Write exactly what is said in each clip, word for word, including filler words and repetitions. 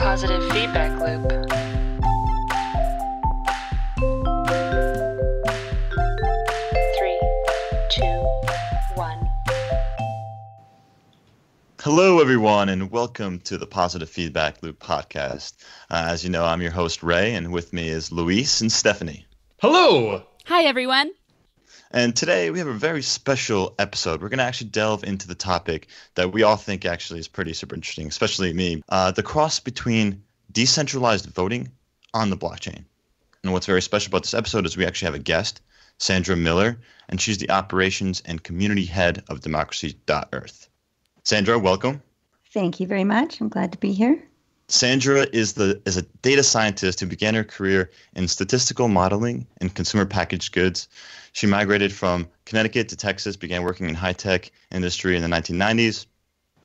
Positive Feedback Loop. Three, two, one. Hello, everyone, and welcome to the Positive Feedback Loop podcast. Uh, as you know, I'm your host, Ray, and with me is Luis and Stephanie. Hello. Hi, everyone. And today we have a very special episode. We're going to actually delve into the topic that we all think actually is pretty super interesting, especially me, uh, the cross between decentralized voting on the blockchain. And what's very special about this episode is we actually have a guest, Sandra Miller, and she's the operations and community head of democracy dot earth. Sandra, welcome. Thank you very much. I'm glad to be here. Sandra is the is a data scientist who began her career in statistical modeling and consumer packaged goods. She migrated from Connecticut to Texas, began working in high-tech industry in the nineteen nineties,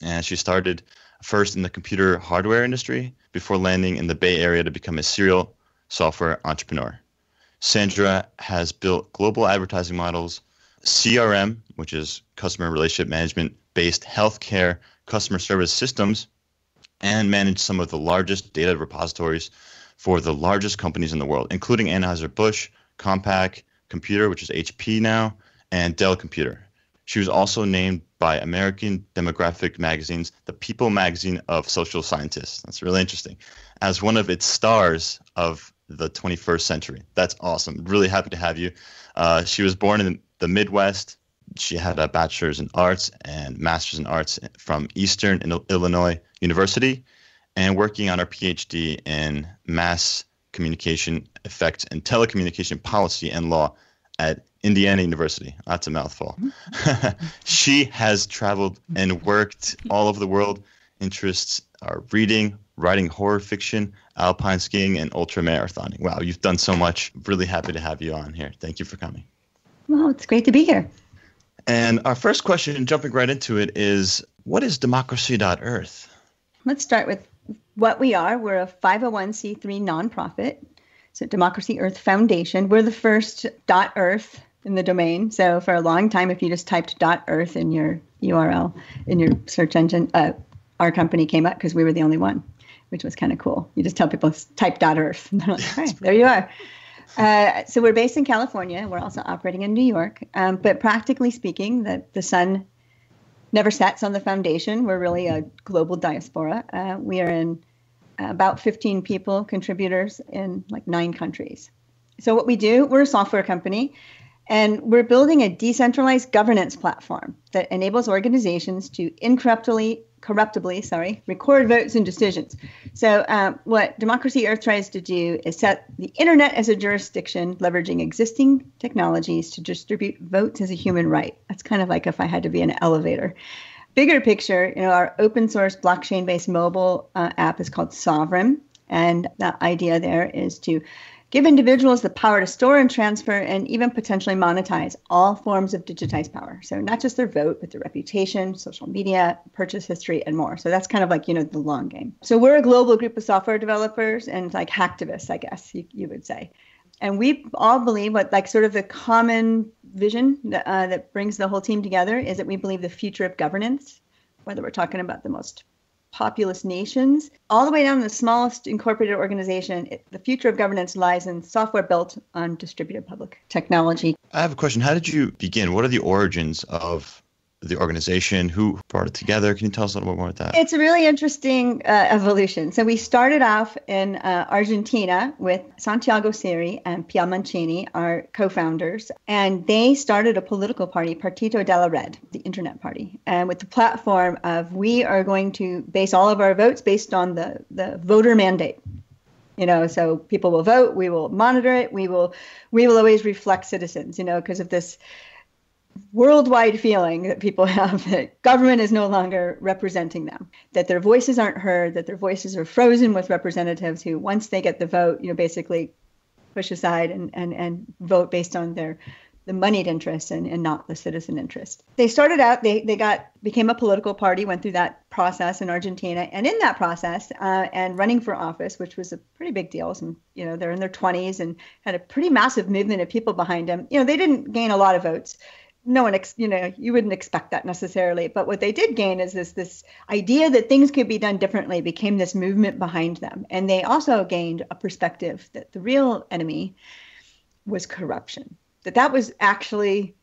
and she started first in the computer hardware industry before landing in the Bay Area to become a serial software entrepreneur. Sandra has built global advertising models, C R M, which is customer relationship management-based healthcare customer service systems, and managed some of the largest data repositories for the largest companies in the world, including Anheuser-Busch, Compaq Computer, which is H P now, and Dell Computer. She was also named by American Demographic Magazines, the People magazine of social scientists. That's really interesting. As one of its stars of the twenty-first century. That's awesome. Really happy to have you. Uh, she was born in the Midwest. She had a bachelor's in arts and master's in arts from Eastern Illinois University, and working on her P H D in mass communication effects and telecommunication policy and law at Indiana University. That's a mouthful. She has traveled and worked all over the world. Interests are reading, writing horror fiction, alpine skiing, and ultramarathoning. Wow, you've done so much. Really happy to have you on here. Thank you for coming. Well, it's great to be here. And our first question, jumping right into it, is what is democracy dot earth? Let's start with what we are. We're a five oh one c three nonprofit. So Democracy Earth Foundation. We're the first .earth in the domain. So for a long time, if you just typed .earth in your U R L, in your search engine, uh, our company came up because we were the only one, which was kind of cool. You just tell people, type .earth. And they're like, all right, there you are. Uh, so we're based in California. We're also operating in New York. Um, but practically speaking, the, the sun never sets on the foundation. We're really a global diaspora. Uh, we are in about fifteen people, contributors in like nine countries. So what we do, we're a software company, and we're building a decentralized governance platform that enables organizations to incorruptibly, corruptibly, sorry, record votes and decisions. So um, what Democracy Earth tries to do is set the internet as a jurisdiction, leveraging existing technologies to distribute votes as a human right. That's kind of like if I had to be in an elevator. Bigger picture, you know, our open source blockchain-based mobile uh, app is called Sovereign. And the idea there is to give individuals the power to store and transfer and even potentially monetize all forms of digitized power. So not just their vote, but their reputation, social media, purchase history, and more. So that's kind of like, you know, the long game. So we're a global group of software developers and like hacktivists, I guess you, you would say. And we all believe what like sort of the common vision that, uh, that brings the whole team together is that we believe the future of governance, whether we're talking about the most populous nations, all the way down to the smallest incorporated organization, it, the future of governance lies in software built on distributed public technology. I have a question. How did you begin? What are the origins of the organization? Who brought it together? Can you tell us a little bit more about that? It's a really interesting uh, evolution. So we started off in uh, Argentina with Santiago Siri and Pia Mancini, our co-founders, and they started a political party, Partido de la Red, the internet party, and with the platform of we are going to base all of our votes based on the, the voter mandate. You know, so people will vote, we will monitor it, we will, we will always reflect citizens, you know, because of this worldwide feeling that people have that government is no longer representing them, that their voices aren't heard, that their voices are frozen with representatives who, once they get the vote, you know, basically push aside and, and, and vote based on their the moneyed interest and, and not the citizen interest. They started out, they they got became a political party, went through that process in Argentina, and in that process, uh, and running for office, which was a pretty big deal. Some, you know, they're in their twenties and had a pretty massive movement of people behind them. You know, they didn't gain a lot of votes. no one, ex- you know, you wouldn't expect that necessarily. But what they did gain is this, this idea that things could be done differently became this movement behind them. And they also gained a perspective that the real enemy was corruption, that that was actually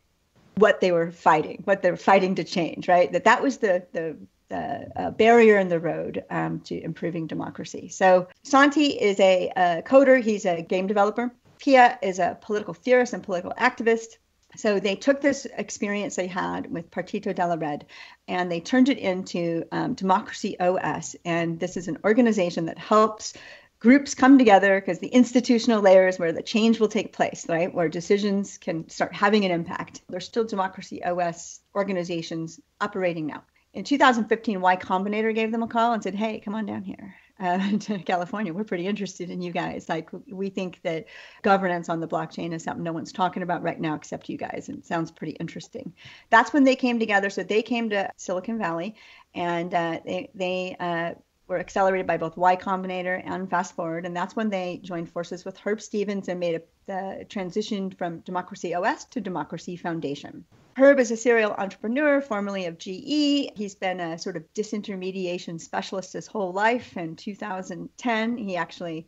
what they were fighting, what they were fighting to change, right? That that was the the, the uh, barrier in the road um, to improving democracy. So Santi is a, a coder. He's a game developer. Pia is a political theorist and political activist. So they took this experience they had with Partido de la Red, and they turned it into um, Democracy O S. And this is an organization that helps groups come together, because the institutional layer is where the change will take place, right? Where decisions can start having an impact. There's still Democracy O S organizations operating now. In two thousand fifteen, Y Combinator gave them a call and said, hey, come on down here uh, to California. We're pretty interested in you guys. Like, we think that governance on the blockchain is something no one's talking about right now except you guys. And it sounds pretty interesting. That's when they came together. So they came to Silicon Valley, and uh, they, they, uh, were accelerated by both Y Combinator and Fast Forward. And that's when they joined forces with Herb Stevens and made a uh, transition from Democracy O S to Democracy Foundation. Herb is a serial entrepreneur, formerly of G E. He's been a sort of disintermediation specialist his whole life. In two thousand ten, he actually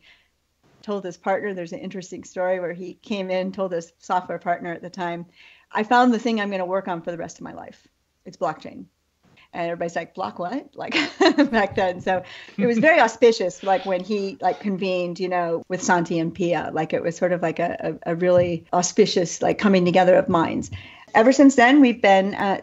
told his partner, there's an interesting story where he came in, told his software partner at the time, I found the thing I'm going to work on for the rest of my life. It's blockchain. And everybody's like, block what? Like back then. So it was very auspicious, like when he like convened, you know, with Santi and Pia, like it was sort of like a, a, a really auspicious, like coming together of minds. Ever since then, we've been uh,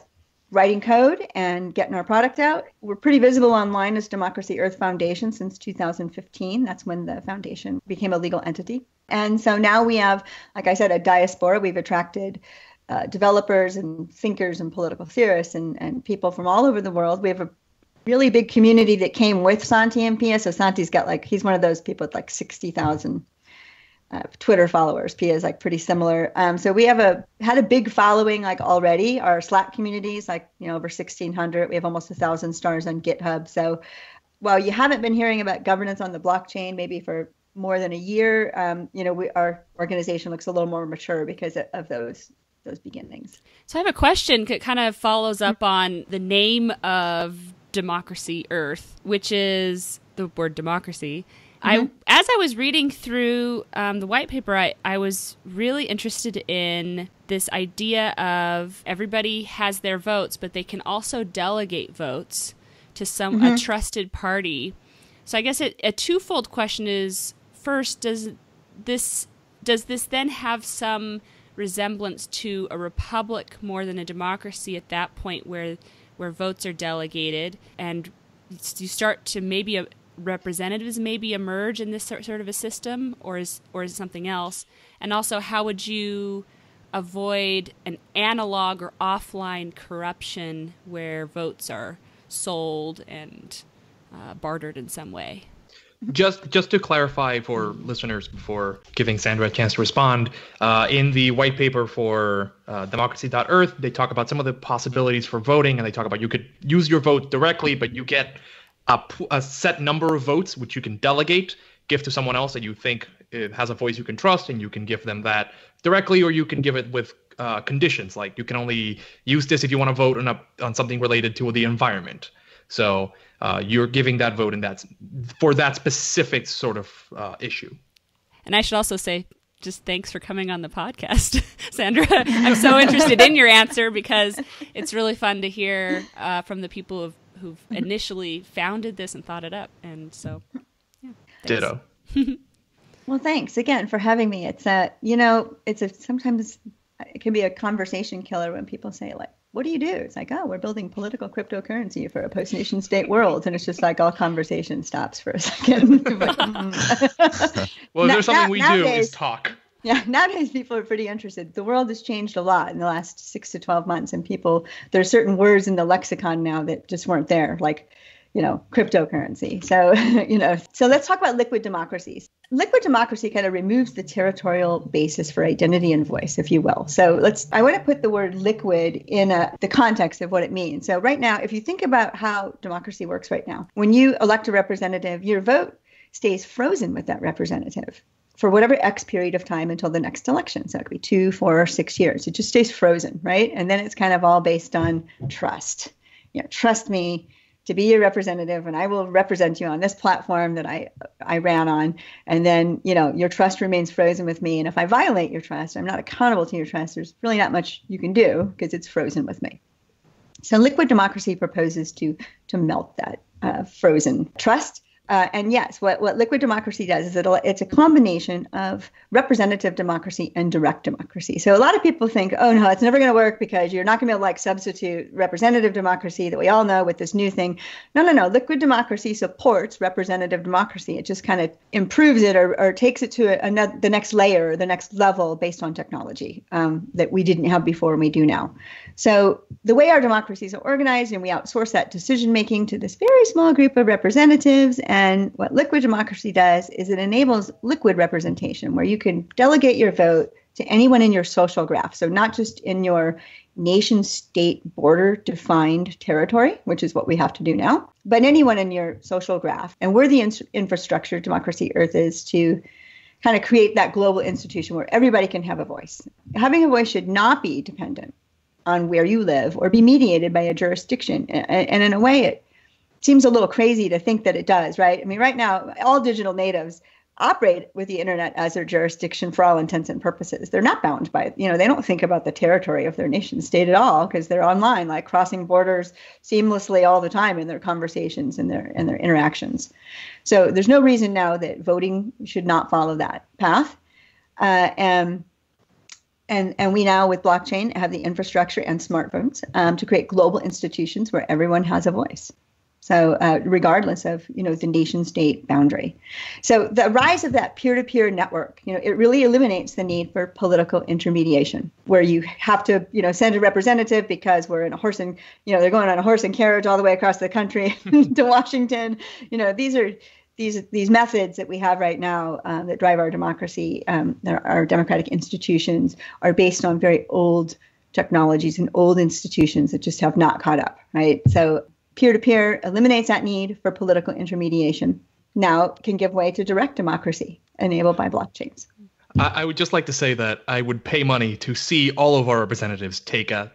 writing code and getting our product out. We're pretty visible online as Democracy Earth Foundation since two thousand fifteen. That's when the foundation became a legal entity. And so now we have, like I said, a diaspora. We've attracted Uh, developers and thinkers and political theorists and, and people from all over the world. We have a really big community that came with Santi and Pia. So Santi's got like, he's one of those people with like sixty thousand uh, Twitter followers. Pia is like pretty similar. Um, so we have a had a big following like already. Our Slack communities, like, you know, over sixteen hundred. We have almost a thousand stars on GitHub. So while you haven't been hearing about governance on the blockchain, maybe for more than a year, um, you know, we, our organization looks a little more mature because of those those beginnings. So I have a question that kind of follows up on the name of Democracy Earth, which is the word democracy. Mm-hmm. I, as I was reading through um, the white paper, I, I was really interested in this idea of everybody has their votes, but they can also delegate votes to some mm-hmm. a trusted party. So I guess it, a twofold question is, first, does this does this then have some resemblance to a republic more than a democracy at that point, where where votes are delegated and you start to maybe a, representatives maybe emerge in this sort of a system, or is or is it something else? And also, how would you avoid an analog or offline corruption where votes are sold and uh, bartered in some way? Just just to clarify for listeners before giving Sandra a chance to respond, uh, in the white paper for uh, democracy dot earth, they talk about some of the possibilities for voting, and they talk about you could use your vote directly, but you get a, a set number of votes which you can delegate, give to someone else that you think has a voice you can trust, and you can give them that directly, or you can give it with uh, conditions, like you can only use this if you want to vote on, a, on something related to the environment. So uh, you're giving that vote, and that's for that specific sort of uh, issue. And I should also say, just thanks for coming on the podcast, Sandra. I'm so interested in your answer, because it's really fun to hear uh, from the people who've, who've initially founded this and thought it up. And so, yeah, ditto. Well, thanks again for having me. It's a, you know, it's a sometimes it can be a conversation killer when people say, like, what do you do? It's like, oh, we're building political cryptocurrency for a post-nation state world. And it's just like all conversation stops for a second. But, mm. Well, if there's something we nowadays, do is talk. Yeah, nowadays people are pretty interested. The world has changed a lot in the last six to twelve months. And people, there are certain words in the lexicon now that just weren't there, like, you know, cryptocurrency. So, you know, so let's talk about liquid democracies. Liquid democracy kind of removes the territorial basis for identity and voice, if you will. So let's, I want to put the word liquid in a, the context of what it means. So right now, if you think about how democracy works right now, when you elect a representative, your vote stays frozen with that representative for whatever X period of time until the next election. So it could be two, four, or six years. It just stays frozen, right? And then it's kind of all based on trust. You know, trust me to be your representative, and I will represent you on this platform that I I ran on. And then, you know, your trust remains frozen with me. And if I violate your trust, I'm not accountable to your trust. There's really not much you can do because it's frozen with me. So liquid democracy proposes to to melt that uh, frozen trust. Uh, and yes, what, what liquid democracy does is it'll, it's a combination of representative democracy and direct democracy. So a lot of people think, oh, no, it's never going to work because you're not going to be able to like substitute representative democracy that we all know with this new thing. No, no, no. Liquid democracy supports representative democracy. It just kind of improves it or, or takes it to another, the next layer, the next level based on technology um, that we didn't have before and we do now. So the way our democracies are organized, and we outsource that decision making to this very small group of representatives. And what liquid democracy does is it enables liquid representation where you can delegate your vote to anyone in your social graph. So not just in your nation state border defined territory, which is what we have to do now, but anyone in your social graph. And we're the in- infrastructure Democracy Earth is to kind of create that global institution where everybody can have a voice. Having a voice should not be dependent on where you live or be mediated by a jurisdiction. And in a way, it seems a little crazy to think that it does, right? I mean, right now, all digital natives operate with the internet as their jurisdiction for all intents and purposes. They're not bound by it. You know, they don't think about the territory of their nation state at all because they're online, like crossing borders seamlessly all the time in their conversations and their and their interactions. So there's no reason now that voting should not follow that path. Uh, and And and we now, with blockchain, have the infrastructure and smartphones um, to create global institutions where everyone has a voice. So uh, regardless of, you know, the nation state boundary. So the rise of that peer-to-peer network, you know, it really eliminates the need for political intermediation where you have to, you know, send a representative because we're in a horse and, you know, they're going on a horse and carriage all the way across the country to Washington. You know, these are these these methods that we have right now uh, that drive our democracy, um, our democratic institutions are based on very old technologies and old institutions that just have not caught up, right? So peer-to-peer eliminates that need for political intermediation. Now it can give way to direct democracy enabled by blockchains. I would just like to say that I would pay money to see all of our representatives take a,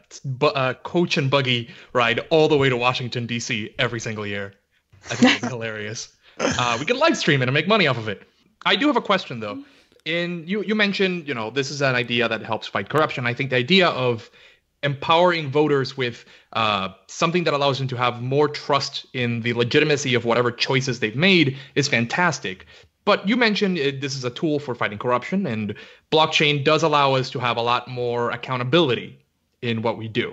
a coach and buggy ride all the way to Washington, D C every single year. I think it'd be hilarious. Uh, we can live stream it and make money off of it. I do have a question, though. In you, you mentioned, you know, this is an idea that helps fight corruption. I think the idea of empowering voters with uh, something that allows them to have more trust in the legitimacy of whatever choices they've made is fantastic. But you mentioned it, this is a tool for fighting corruption, and blockchain does allow us to have a lot more accountability in what we do.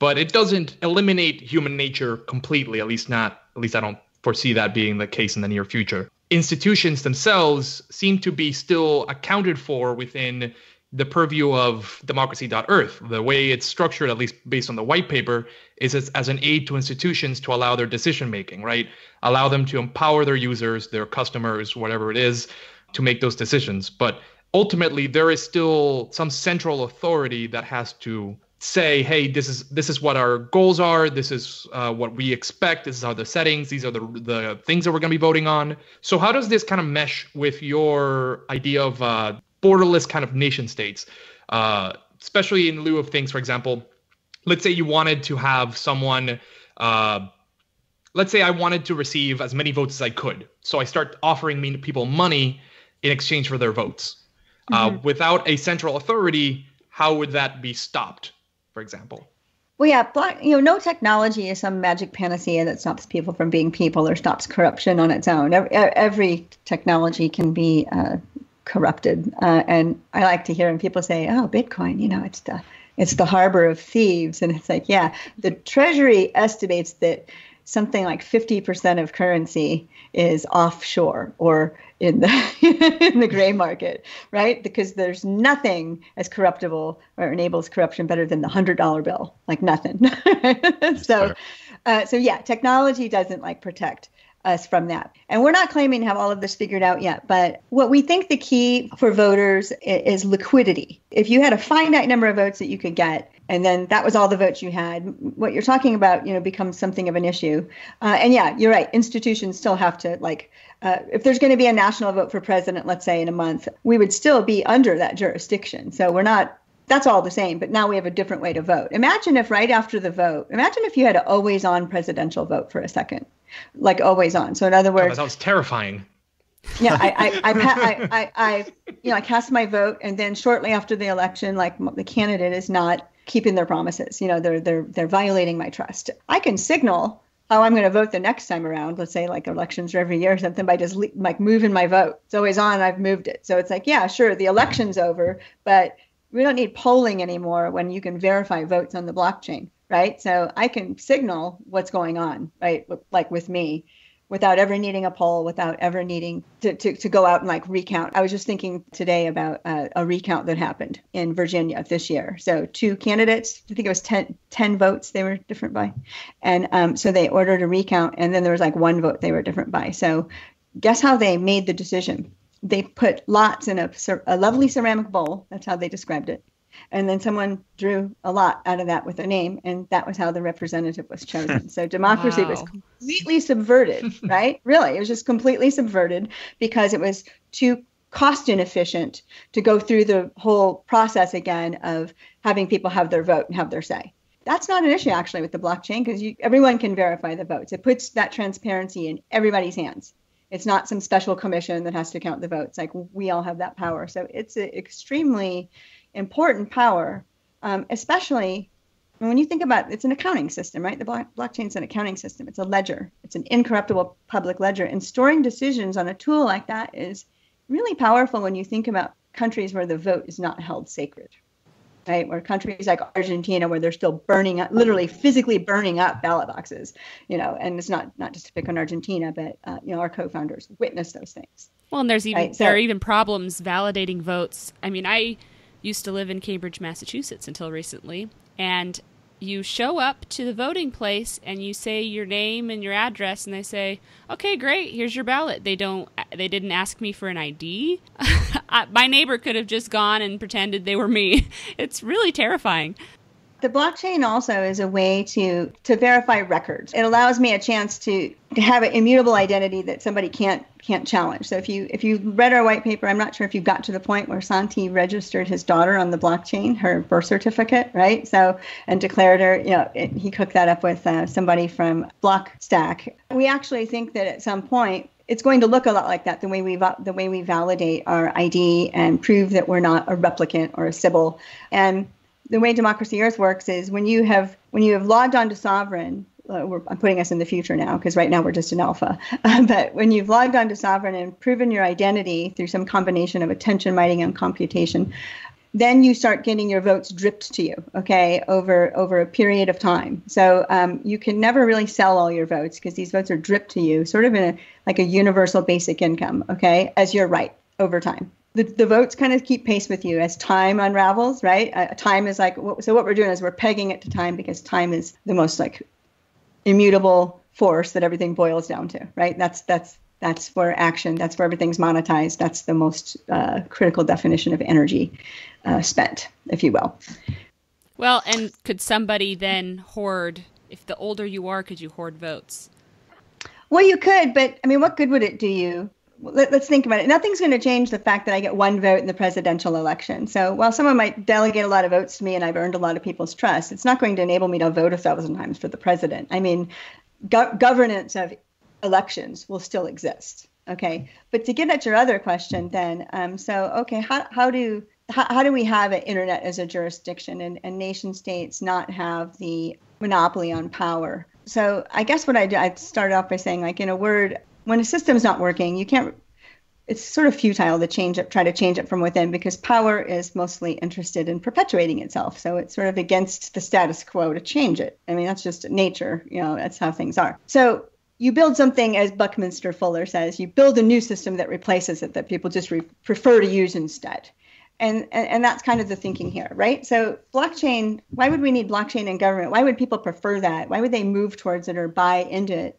But it doesn't eliminate human nature completely, at least not, at least I don't foresee that being the case in the near future. Institutions themselves seem to be still accounted for within the purview of democracy dot earth. The way it's structured, at least based on the white paper, is as, as an aid to institutions to allow their decision making, right? Allow them to empower their users, their customers, whatever it is, to make those decisions. But ultimately, there is still some central authority that has to say, hey, this is this is what our goals are. This is uh, what we expect. This are the settings. These are the the things that we're going to be voting on. So how does this kind of mesh with your idea of uh, borderless kind of nation states, uh, especially in lieu of things, for example, let's say you wanted to have someone, uh, let's say I wanted to receive as many votes as I could. So I start offering me people money in exchange for their votes. Uh, mm-hmm. Without a central authority, how would that be stopped? For example. Well, yeah, block, you know, no technology is some magic panacea that stops people from being people or stops corruption on its own. Every, every technology can be uh, corrupted, uh, and I like to hear when people say, "Oh, Bitcoin, you know, it's the it's the harbor of thieves," and it's like, yeah, the Treasury estimates that something like fifty percent of currency is offshore or in the in the gray market, right? Because there's nothing as corruptible or enables corruption better than the one hundred dollar bill, like nothing. so, uh, so yeah, technology doesn't like protect us from that. And we're not claiming to have all of this figured out yet, but what we think the key for voters is, is liquidity. If you had a finite number of votes that you could get, And then that was all the votes you had. What you're talking about, you know, becomes something of an issue. Uh, and yeah, you're right. Institutions still have to, like, uh, if there's going to be a national vote for president, let's say in a month, we would still be under that jurisdiction. So we're not, that's all the same. But now we have a different way to vote. Imagine if right after the vote, imagine if you had an always on presidential vote for a second, like always on. So in other words, oh, that sounds terrifying. Yeah, I, I, I, I, I, you know, I cast my vote, and then shortly after the election, like the candidate is not keeping their promises. You know, they're they're they're violating my trust. I can signal how I'm going to vote the next time around. Let's say like elections are every year or something, by just le- like moving my vote. It's always on. I've moved it, so it's like, yeah, sure, the election's over, but we don't need polling anymore when you can verify votes on the blockchain, right? So I can signal what's going on, right? Like with me, without ever needing a poll, without ever needing to, to, to go out and like recount. I was just thinking today about uh, a recount that happened in Virginia this year. So two candidates, I think it was ten, ten votes they were different by. And um, so they ordered a recount, and then there was like one vote they were different by. So guess how they made the decision? They put lots in a, a lovely ceramic bowl. That's how they described it. And then someone drew a lot out of that with a name, and that was how the representative was chosen. So democracy wow. was completely subverted, right? Really, it was just completely subverted because it was too cost inefficient to go through the whole process again of having people have their vote and have their say. That's not an issue, actually, with the blockchain, because everyone can verify the votes. It puts that transparency in everybody's hands. It's not some special commission that has to count the votes. Like, we all have that power. So it's an extremely important power, um, especially when you think about it's an accounting system, right? The block, blockchain is an accounting system. It's a ledger. It's an incorruptible public ledger. And storing decisions on a tool like that is really powerful when you think about countries where the vote is not held sacred, right? Where countries like Argentina, where they're still burning up, literally physically burning up ballot boxes, you know, and it's not, not just to pick on Argentina, but, uh, you know, our co-founders witnessed those things. Well, and there's even, right? so, there are even problems validating votes. I mean, I used to live in Cambridge, Massachusetts until recently, and you show up to the voting place and you say your name and your address, and they say, okay, great, here's your ballot. They don't, they didn't ask me for an I D. My neighbor could have just gone and pretended they were me. It's really terrifying. The blockchain also is a way to, to verify records. It allows me a chance to, to have an immutable identity that somebody can't can't challenge. So if you if you read our white paper, I'm not sure if you got to the point where Santi registered his daughter on the blockchain, her birth certificate, right? So, and declared her, you know, it, he hooked that up with uh, somebody from Blockstack. We actually think that at some point, it's going to look a lot like that, the way we the way we validate our I D and prove that we're not a replicant or a sybil. And the way Democracy Earth works is when you have when you have logged on to Sovereign, uh, we're, I'm putting us in the future now because right now we're just in alpha, uh, but when you've logged on to Sovereign and proven your identity through some combination of attention, mining, and computation, then you start getting your votes dripped to you, okay, over over a period of time. So um, you can never really sell all your votes because these votes are dripped to you sort of in a, like a universal basic income, okay, as your right over time. The, the votes kind of keep pace with you as time unravels, right? Uh, time is like, so what we're doing is we're pegging it to time because time is the most like immutable force that everything boils down to, right? That's that's that's where action, that's where everything's monetized. That's the most uh, critical definition of energy uh, spent, if you will. Well, and could somebody then hoard, if the older you are, could you hoard votes? Well, you could, but I mean, what good would it do you? Let's think about it. Nothing's going to change the fact that I get one vote in the presidential election. So while someone might delegate a lot of votes to me and I've earned a lot of people's trust, it's not going to enable me to vote a thousand times for the president. I mean, go- governance of elections will still exist. Okay. But to get at your other question then, um, so, okay, how, how do how, how do we have an internet as a jurisdiction and, and nation states not have the monopoly on power? So I guess what I do, I'd start off by saying, like, in a word, when a system's not working, you can't, it's sort of futile to change it, try to change it from within because power is mostly interested in perpetuating itself. So it's sort of against the status quo to change it. I mean, that's just nature, you know, that's how things are. So you build something, as Buckminster Fuller says, you build a new system that replaces it, that people just re- prefer to use instead. And, and and that's kind of the thinking here, right? So blockchain, why would we need blockchain in government? Why would people prefer that? Why would they move towards it or buy into it?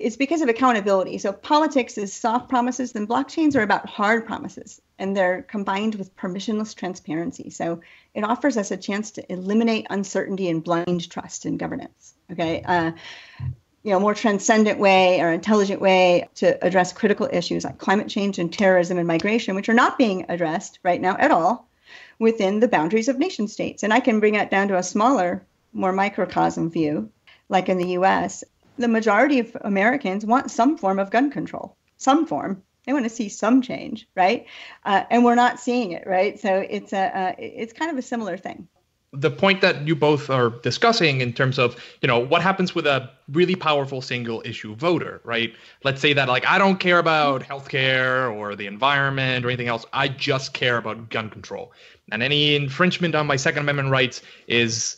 it's because of accountability. So politics is soft promises, then blockchains are about hard promises, and they're combined with permissionless transparency. So it offers us a chance to eliminate uncertainty and blind trust in governance. Okay, uh, you know, more transcendent way or intelligent way to address critical issues like climate change and terrorism and migration, which are not being addressed right now at all within the boundaries of nation states. And I can bring that down to a smaller, more microcosm view, like in the U S The majority of Americans want some form of gun control, some form. They want to see some change, right? Uh, and we're not seeing it, right? So it's a, uh, it's kind of a similar thing. The point that you both are discussing in terms of, you know, what happens with a really powerful single issue voter, right? Let's say that, like, I don't care about healthcare or the environment or anything else. I just care about gun control. And any infringement on my Second Amendment rights is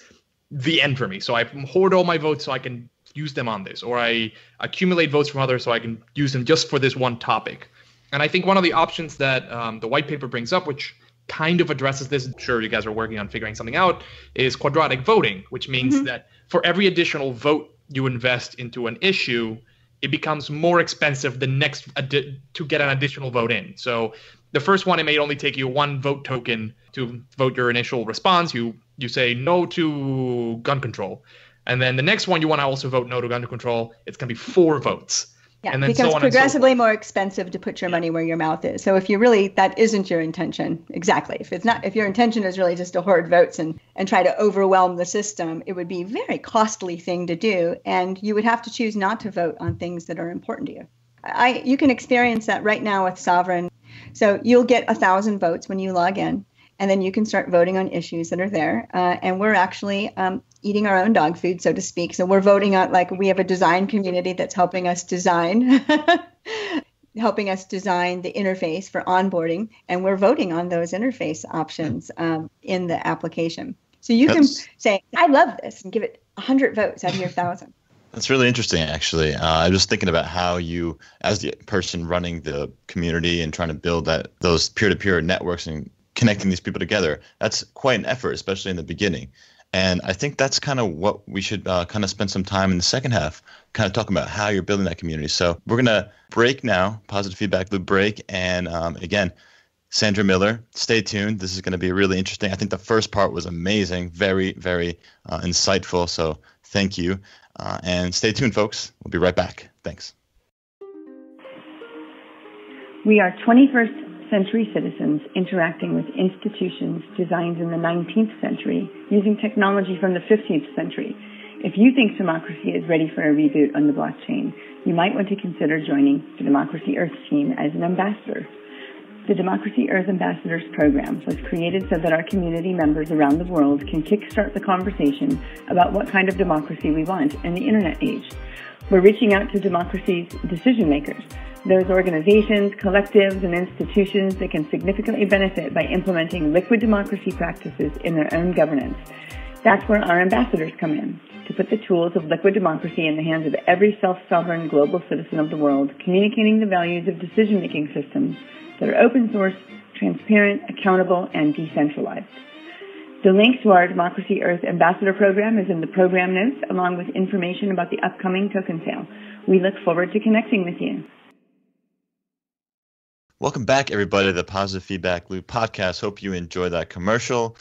the end for me. So I hoard all my votes so I can use them on this, or I accumulate votes from others so I can use them just for this one topic. And I think one of the options that um, the white paper brings up, which kind of addresses this, I'm sure you guys are working on figuring something out, is quadratic voting, which means mm-hmm. that for every additional vote you invest into an issue, it becomes more expensive the next adi- to get an additional vote in. So the first one, it may only take you one vote token to vote your initial response. You you say no to gun control. And then the next one, you want to also vote no to gun control. It's going to be four votes. Yeah, and then it becomes so progressively so more expensive to put your money where your mouth is. So if you really, that isn't your intention. Exactly. If it's not, if your intention is really just to hoard votes and, and try to overwhelm the system, it would be a very costly thing to do. And you would have to choose not to vote on things that are important to you. I, you can experience that right now with Sovereign. So you'll get a thousand votes when you log in, and then you can start voting on issues that are there. Uh, and we're actually um, eating our own dog food, so to speak. So we're voting on, like, we have a design community that's helping us design, helping us design the interface for onboarding. And we're voting on those interface options um, in the application. So you that's, can say, I love this, and give it one hundred votes out of your one thousand. That's really interesting, actually. Uh, I was just thinking about how you, as the person running the community and trying to build that those peer-to-peer networks and connecting these people together, that's quite an effort, especially in the beginning. And I think that's kind of what we should uh, kind of spend some time in the second half kind of talking about, how you're building that community. So we're going to break now, Positive Feedback Loop break. And um, again, Sandra Miller, stay tuned. This is going to be really interesting. I think the first part was amazing, very, very uh, insightful. So thank you. Uh, and stay tuned, folks. We'll be right back. Thanks. We are twenty-first century citizens interacting with institutions designed in the nineteenth century using technology from the fifteenth century. If you think democracy is ready for a reboot on the blockchain, you might want to consider joining the Democracy Earth team as an ambassador. The Democracy Earth Ambassadors program was created so that our community members around the world can kickstart the conversation about what kind of democracy we want in the internet age. We're reaching out to democracy's decision makers, those organizations, collectives, and institutions that can significantly benefit by implementing liquid democracy practices in their own governance. That's where our ambassadors come in, to put the tools of liquid democracy in the hands of every self-sovereign global citizen of the world, communicating the values of decision-making systems that are open source, transparent, accountable, and decentralized. The link to our Democracy Earth Ambassador Program is in the program notes, along with information about the upcoming token sale. We look forward to connecting with you. Welcome back, everybody, to the Positive Feedback Loop podcast. Hope you enjoy that commercial.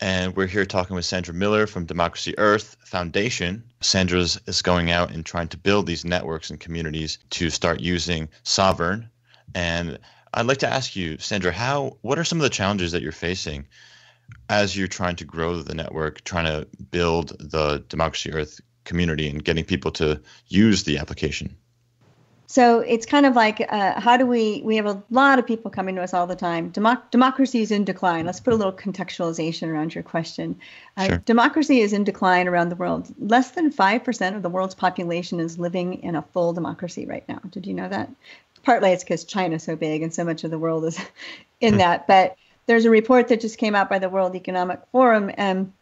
And we're here talking with Sandra Miller from Democracy Earth Foundation. Sandra is going out and trying to build these networks and communities to start using Sovereign. And I'd like to ask you, Sandra, how what are some of the challenges that you're facing as you're trying to grow the network, trying to build the Democracy Earth community and getting people to use the application? So it's kind of like, uh, how do we, we have a lot of people coming to us all the time. Democ- democracy is in decline. Let's put a little contextualization around your question. Uh, sure. Democracy is in decline around the world. Less than five percent of the world's population is living in a full democracy right now. Did you know that? Partly it's because China's so big and so much of the world is in mm-hmm. that. But there's a report that just came out by the World Economic Forum, and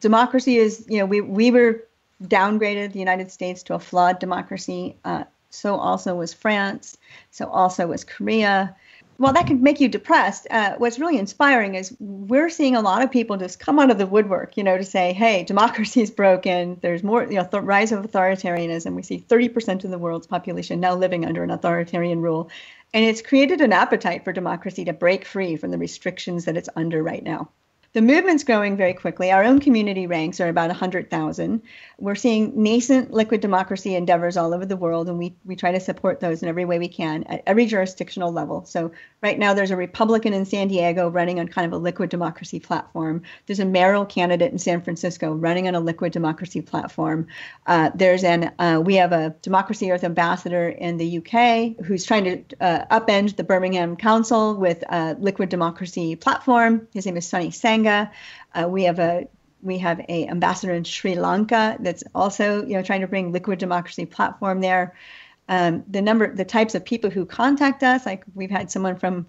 democracy is, you know, we, we were downgraded, the United States, to a flawed democracy. Uh, So also was France. So also was Korea. while that can make you depressed, uh, what's really inspiring is we're seeing a lot of people just come out of the woodwork, you know, to say, hey, democracy is broken. There's more, you know, the rise of authoritarianism. We see thirty percent of the world's population now living under an authoritarian rule. And it's created an appetite for democracy to break free from the restrictions that it's under right now. The movement's growing very quickly. Our own community ranks are about one hundred thousand. We're seeing nascent liquid democracy endeavors all over the world, and we, we try to support those in every way we can at every jurisdictional level. So right now there's a Republican in San Diego running on kind of a liquid democracy platform. There's a mayoral candidate in San Francisco running on a liquid democracy platform. Uh, there's an uh, we have a Democracy Earth ambassador in the U K who's trying to uh, upend the Birmingham Council with a liquid democracy platform. His name is Sonny Senga. Uh, we have a we have a ambassador in Sri Lanka that's also, you know, trying to bring liquid democracy platform there. Um, the number, the types of people who contact us, like we've had someone from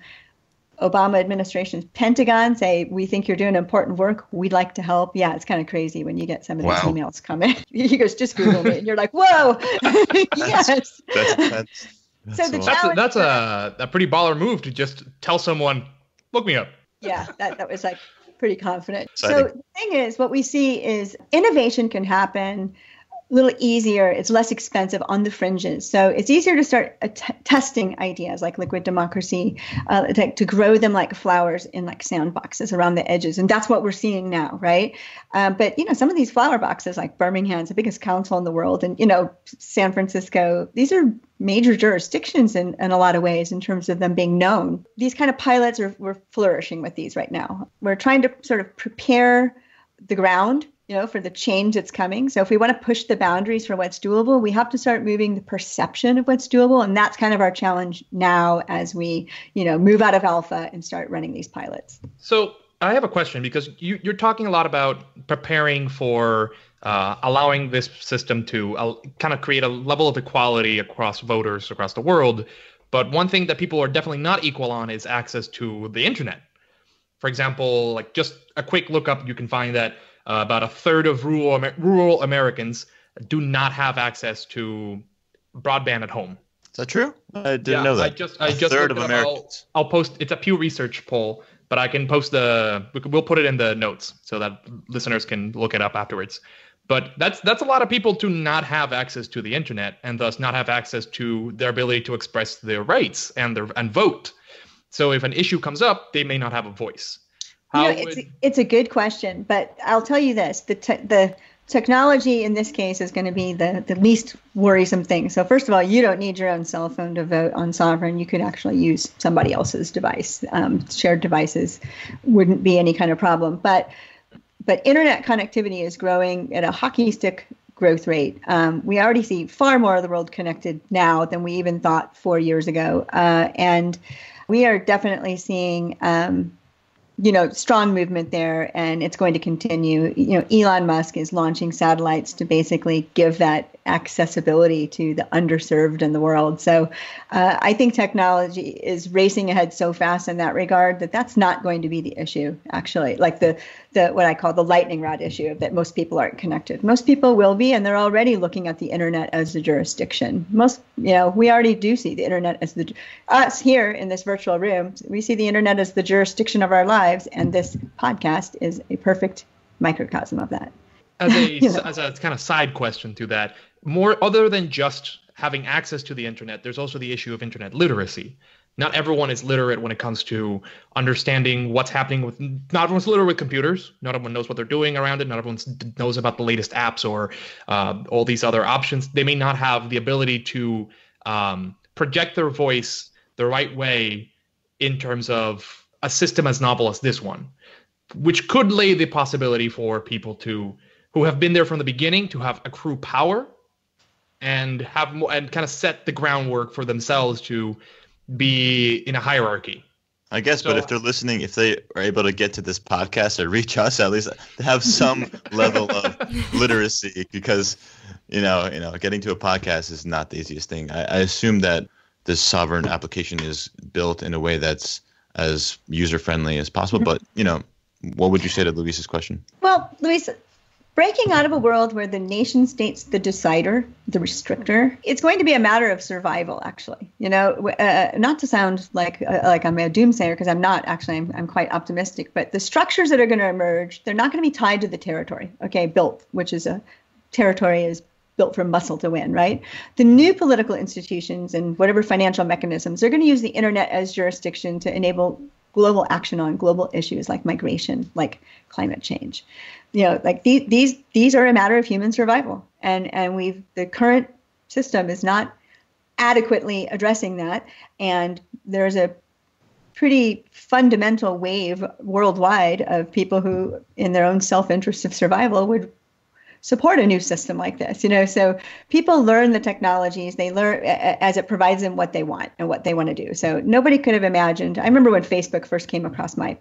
Obama administration's Pentagon say, we think you're doing important work. We'd like to help. Yeah, it's kind of crazy when you get some of wow. these emails coming. He goes, just Google me. And you're like, whoa. Yes. That's, that's, that's, so that's the that's, a, that's a, a pretty baller move to just tell someone, look me up. Yeah, that, that was like pretty confident. Exciting. So the thing is, what we see is innovation can happen a little easier. It's less expensive on the fringes. So it's easier to start t- testing ideas like liquid democracy, uh, to, to grow them like flowers in like sand boxes around the edges. And that's what we're seeing now, right? Um, but, you know, some of these flower boxes like Birmingham's the biggest council in the world and, you know, San Francisco, these are major jurisdictions in, in a lot of ways in terms of them being known. These kind of pilots are we're flourishing with these right now. We're trying to sort of prepare the ground, you know, for the change that's coming. So if we want to push the boundaries for what's doable, we have to start moving the perception of what's doable. And that's kind of our challenge now as we, you know, move out of alpha and start running these pilots. So I have a question because you, you're talking a lot about preparing for Uh, allowing this system to uh, kind of create a level of equality across voters across the world. But one thing that people are definitely not equal on is access to the internet. For example, like just a quick lookup, you can find that uh, about a third of rural rural Americans do not have access to broadband at home. Is that true? I didn't yeah, know that. I just, I a just third of Americans. I'll, I'll post, it's a Pew Research poll, but I can post the, we'll put it in the notes so that listeners can look it up afterwards. But that's that's a lot of people to not have access to the internet and thus not have access to their ability to express their rights and their and vote. So if an issue comes up, they may not have a voice. How you know, it's, would... it's a good question, but I'll tell you this. The te- the technology in this case is going to be the, the least worrisome thing. So first of all, you don't need your own cell phone to vote on Sovereign. You could actually use somebody else's device. Um, shared devices wouldn't be any kind of problem. But But internet connectivity is growing at a hockey stick growth rate. Um, we already see far more of the world connected now than we even thought four years ago. Uh, and we are definitely seeing, um, you know, strong movement there, and it's going to continue. You know, Elon Musk is launching satellites to basically give that accessibility to the underserved in the world. So uh, I think technology is racing ahead so fast in that regard that that's not going to be the issue, actually, like the the what I call the lightning rod issue of that most people aren't connected. Most people will be, and they're already looking at the internet as a jurisdiction. Most, you know, we already do see the internet as the, us here in this virtual room, we see the internet as the jurisdiction of our lives, and this podcast is a perfect microcosm of that. As a, you know. as a kind of side question to that, more other than just having access to the internet, there's also the issue of internet literacy. Not everyone is literate when it comes to understanding what's happening with, not everyone's literate with computers. Not everyone knows what they're doing around it. Not everyone knows about the latest apps or uh, all these other options. They may not have the ability to um, project their voice the right way in terms of a system as novel as this one, which could lay the possibility for people to who have been there from the beginning to have accrue power and have more, and kind of set the groundwork for themselves to be in a hierarchy. I guess, so, but if they're listening, if they are able to get to this podcast or reach us, at least have some level of literacy, because you know, you know, getting to a podcast is not the easiest thing. I, I assume that this Sovereign application is built in a way that's as user friendly as possible. But you know, what would you say to Luis's question? Well, Luis. breaking out of a world where the nation state's the decider, the restrictor. It's going to be a matter of survival, actually. You know, uh, not to sound like uh, like I'm a doomsayer, because I'm not. Actually, I'm, I'm quite optimistic. But the structures that are going to emerge, they're not going to be tied to the territory. Okay, built, which is a territory is built from muscle to win, right? The new political institutions and whatever financial mechanisms, they're going to use the internet as jurisdiction to enable global action on global issues like migration, like climate change. You know, like the, these these are a matter of human survival. And and we've the current system is not adequately addressing that. And there's a pretty fundamental wave worldwide of people who, in their own self-interest of survival, would support a new system like this, you know. So people learn the technologies, they learn as it provides them what they want and what they want to do. So nobody could have imagined, I remember when Facebook first came across my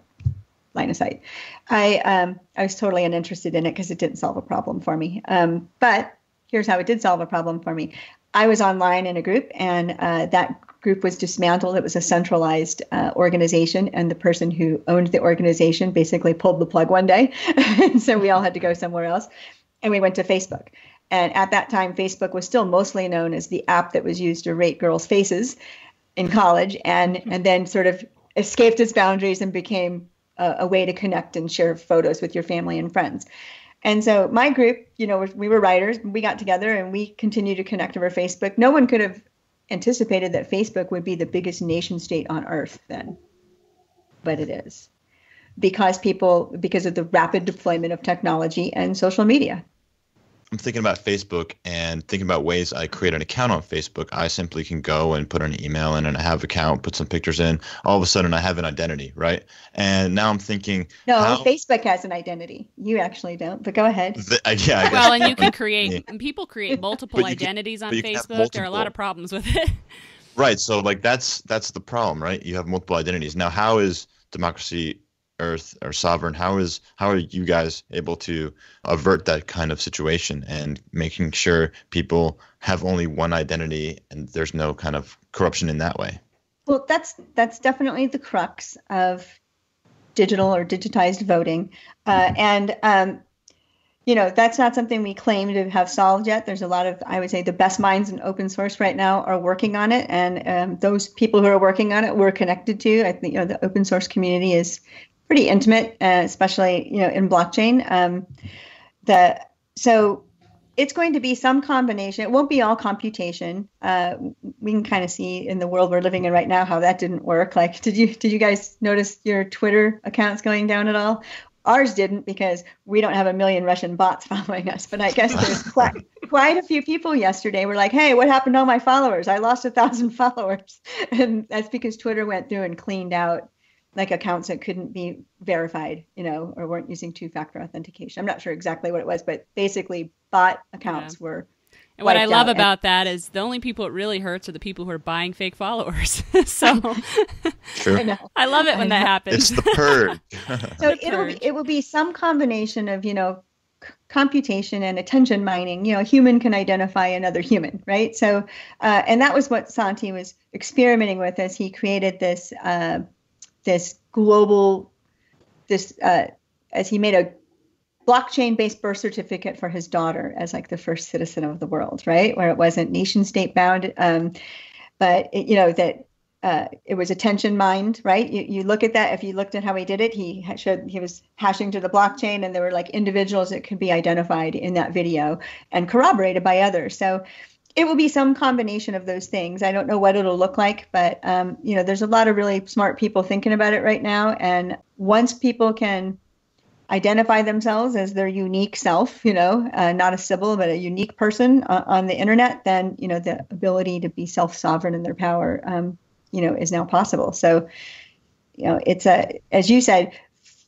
line of sight, I um, I was totally uninterested in it because it didn't solve a problem for me. Um, but here's how it did solve a problem for me. I was online in a group, and uh, that group was dismantled. It was a centralized uh, organization, and the person who owned the organization basically pulled the plug one day. And so we all had to go somewhere else. And we went to Facebook. And at that time, Facebook was still mostly known as the app that was used to rate girls' faces in college, and, and then sort of escaped its boundaries and became a, a way to connect and share photos with your family and friends. And so my group, you know, we were writers, we got together and we continued to connect over Facebook. No one could have anticipated that Facebook would be the biggest nation state on earth then, but it is. Because people, because of the rapid deployment of technology and social media. I'm thinking about Facebook and thinking about ways I create an account on Facebook. I simply can go and put an email in and I have an account, put some pictures in. All of a sudden I have an identity, right? And now I'm thinking. No, how- Facebook has an identity. You actually don't, but go ahead. The, uh, yeah, I guess. Well, and you can create, yeah. people create multiple identities can, on Facebook. There are a lot of problems with it. Right. So like that's, that's the problem, right? You have multiple identities. Now, how is democracy Earth or Sovereign, how is how are you guys able to avert that kind of situation and making sure people have only one identity and there's no kind of corruption in that way? Well, that's that's definitely the crux of digital or digitized voting, uh, and um, you know, that's not something we claim to have solved yet. There's a lot of, I would say, the best minds in open source right now are working on it. And um, those people who are working on it, we're connected to. I think, you know, the open source community is pretty intimate, uh, especially, you know, in blockchain. Um, the so it's going to be some combination. It won't be all computation. Uh, we can kind of see in the world we're living in right now how that didn't work. Like, did you did you guys notice your Twitter accounts going down at all? Ours didn't, because we don't have a million Russian bots following us. But I guess there's quite, quite a few people yesterday were like, hey, what happened to all my followers? I lost a thousand followers. And that's because Twitter went through and cleaned out like accounts that couldn't be verified, you know, or weren't using two-factor authentication. I'm not sure exactly what it was, but basically bot accounts yeah. were. And what I love about and- that is the only people it really hurts are the people who are buying fake followers. So True. I, I love it when that happens. It's the purge. So the it'll purge. Be, it will be some combination of, you know, c- computation and attention mining. You know, a human can identify another human, right? So, uh, and that was what Santi was experimenting with as he created this uh this global, this, uh, as he made a blockchain-based birth certificate for his daughter as like the first citizen of the world, right? Where it wasn't nation state bound, um, but it, you know, that uh, it was attention mined, right? You, you look at that, if you looked at how he did it, he showed, he was hashing to the blockchain and there were like individuals that could be identified in that video and corroborated by others. So it will be some combination of those things. I don't know what it'll look like, but um, you know, there's a lot of really smart people thinking about it right now. And once people can identify themselves as their unique self, you know, uh, not a sybil, but a unique person uh, on the internet, then, you know, the ability to be self-sovereign in their power, um, you know, is now possible. So, you know, it's a, as you said,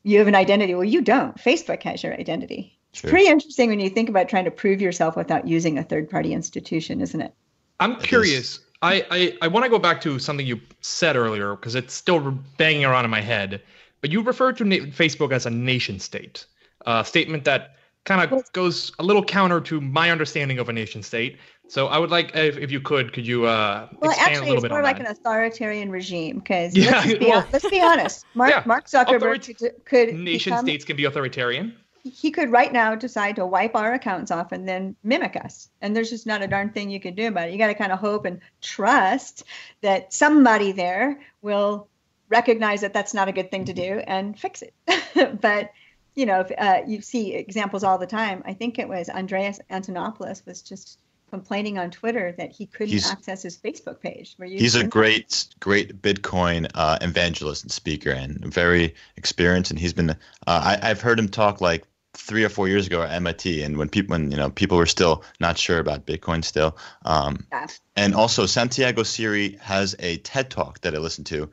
you have an identity. Well, you don't. Facebook has your identity. Sure. Pretty interesting when you think about trying to prove yourself without using a third-party institution, isn't it? I'm curious. I, I, I want to go back to something you said earlier because it's still banging around in my head. But you referred to na- Facebook as a nation state, a statement that kind of well, goes a little counter to my understanding of a nation state. So I would like, if, if you could, could you uh, well, expand actually, a little bit on like that? Well, actually, it's more like an authoritarian regime because yeah, let's, well, let's be honest. Mark, yeah. Mark Zuckerberg Authorita- could, could Nation become- states can be authoritarian. he could right now decide to wipe our accounts off and then mimic us. And there's just not a darn thing you can do about it. You got to kind of hope and trust that somebody there will recognize that that's not a good thing to do and fix it. But, you know, if, uh, you see examples all the time. I think it was Andreas Antonopoulos was just complaining on Twitter that he couldn't he's, access his Facebook page. Were you he's a great, great Bitcoin uh, evangelist and speaker and very experienced. And he's been, uh, I, I've heard him talk like three or four years ago at M I T. And when people, when, you know, people were still not sure about Bitcoin still. Um, yeah. And also Santiago Siri has a TED Talk that I listened to,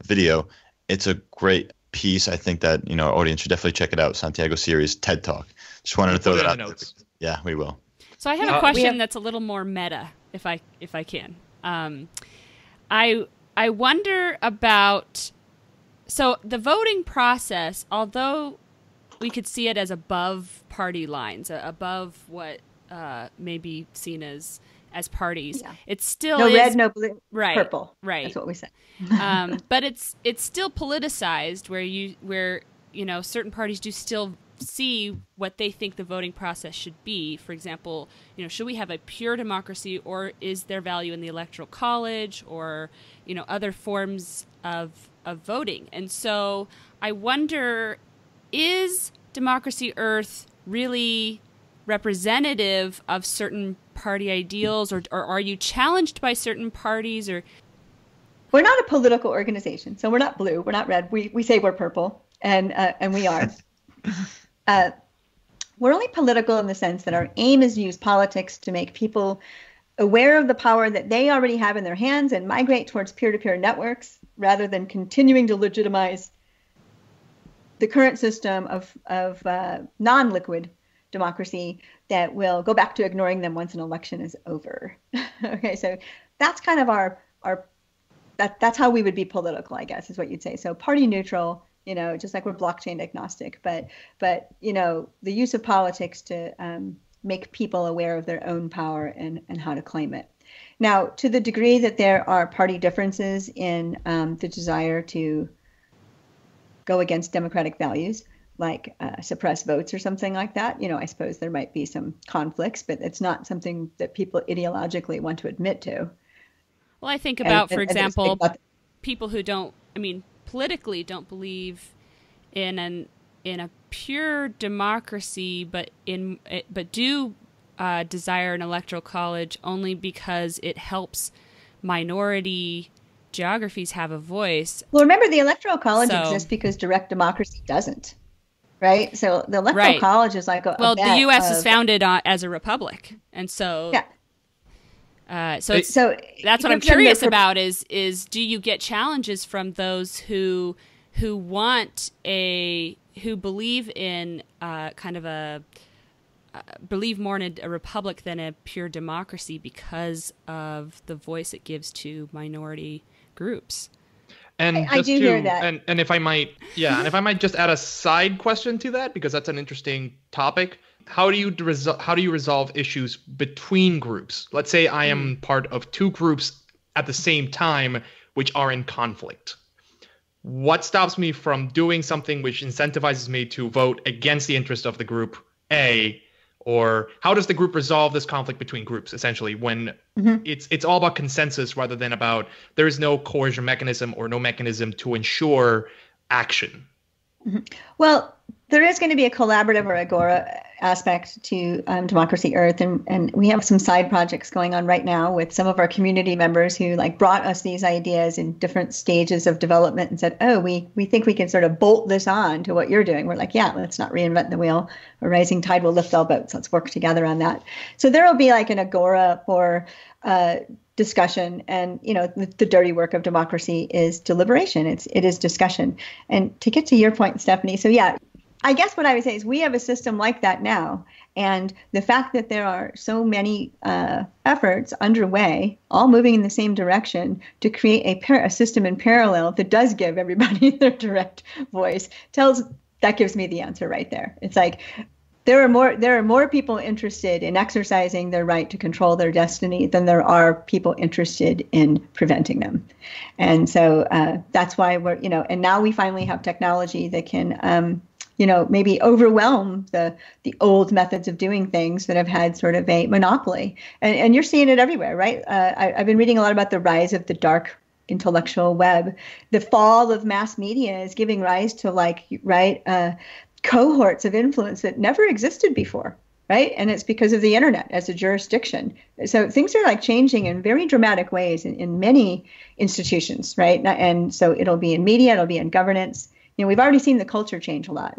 a video. It's a great piece. I think that, you know, our audience should definitely check it out. Santiago Siri's TED Talk. Just wanted to throw that out there. Yeah, we will. So I have a question uh, have- that's a little more meta, if I if I can. Um, I I wonder about so the voting process. Although we could see it as above party lines, uh, above what uh, may be seen as as parties, yeah. It's still no is, red, no blue, right, purple. Right, that's what we said. um, but it's it's still politicized, where you where you know certain parties do still see what they think the voting process should be. For example, you know, should we have a pure democracy, or is there value in the electoral college, or, you know, other forms of of voting? And so I wonder, is Democracy Earth really representative of certain party ideals, or, or are you challenged by certain parties? Or we're not a political organization, so we're not blue, we're not red. We we say we're purple, and uh, and we are. Uh, we're only political in the sense that our aim is to use politics to make people aware of the power that they already have in their hands and migrate towards peer-to-peer networks rather than continuing to legitimize the current system of, of uh, non-liquid democracy that will go back to ignoring them once an election is over. Okay, so that's kind of our, our that, that's how we would be political, I guess, is what you'd say. So party neutral. You know, just like we're blockchain agnostic, but but you know, the use of politics to um, make people aware of their own power and and how to claim it. Now, to the degree that there are party differences in um, the desire to go against democratic values, like uh, suppress votes or something like that, you know, I suppose there might be some conflicts, but it's not something that people ideologically want to admit to. Well, I think about, and, for and, example, and about people who don't. I mean. Politically don't believe in an in a pure democracy, but in but do uh, desire an electoral college only because it helps minority geographies have a voice. Well, remember, the electoral college so, exists because direct democracy doesn't, right? So the electoral right. college is like a well, a bet the U S of, is founded on, as a republic, and so yeah. Uh, so, it's, so that's what I'm curious for- about is, is do you get challenges from those who, who want a, who believe in uh, kind of a, uh, believe more in a, a republic than a pure democracy because of the voice it gives to minority groups? And I, I do to, hear that. And, and if I might, yeah, and if I might just add a side question to that, because that's an interesting topic. How do you resol- how do you resolve issues between groups? Let's say I am part of two groups at the same time, which are in conflict. What stops me from doing something which incentivizes me to vote against the interest of the group A? Or how does the group resolve this conflict between groups, essentially, when mm-hmm. it's it's all about consensus rather than about there is no coercion mechanism or no mechanism to ensure action? Mm-hmm. Well, there is going to be a collaborative or agora aspect to um, Democracy Earth, and, and we have some side projects going on right now with some of our community members who like brought us these ideas in different stages of development and said, oh, we we think we can sort of bolt this on to what you're doing. We're like, yeah, let's not reinvent the wheel. A rising tide will lift all boats. Let's work together on that. So there will be like an agora for uh, discussion, and you know, the, the dirty work of democracy is deliberation. It's it is discussion. And to get to your point, Stephanie, so yeah, I guess what I would say is we have a system like that now, and the fact that there are so many uh, efforts underway, all moving in the same direction, to create a, par- a system in parallel that does give everybody their direct voice tells that gives me the answer right there. It's like there are more there are more people interested in exercising their right to control their destiny than there are people interested in preventing them, and so uh, that's why we're you know and now we finally have technology that can. Um, you know, maybe overwhelm the the old methods of doing things that have had sort of a monopoly. And, and you're seeing it everywhere, right? Uh, I, I've been reading a lot about the rise of the dark intellectual web. The fall of mass media is giving rise to like, right, uh, cohorts of influence that never existed before. Right. And it's because of the internet as a jurisdiction. So things are like changing in very dramatic ways in, in many institutions. Right. And so it'll be in media, it'll be in governance. You know, we've already seen the culture change a lot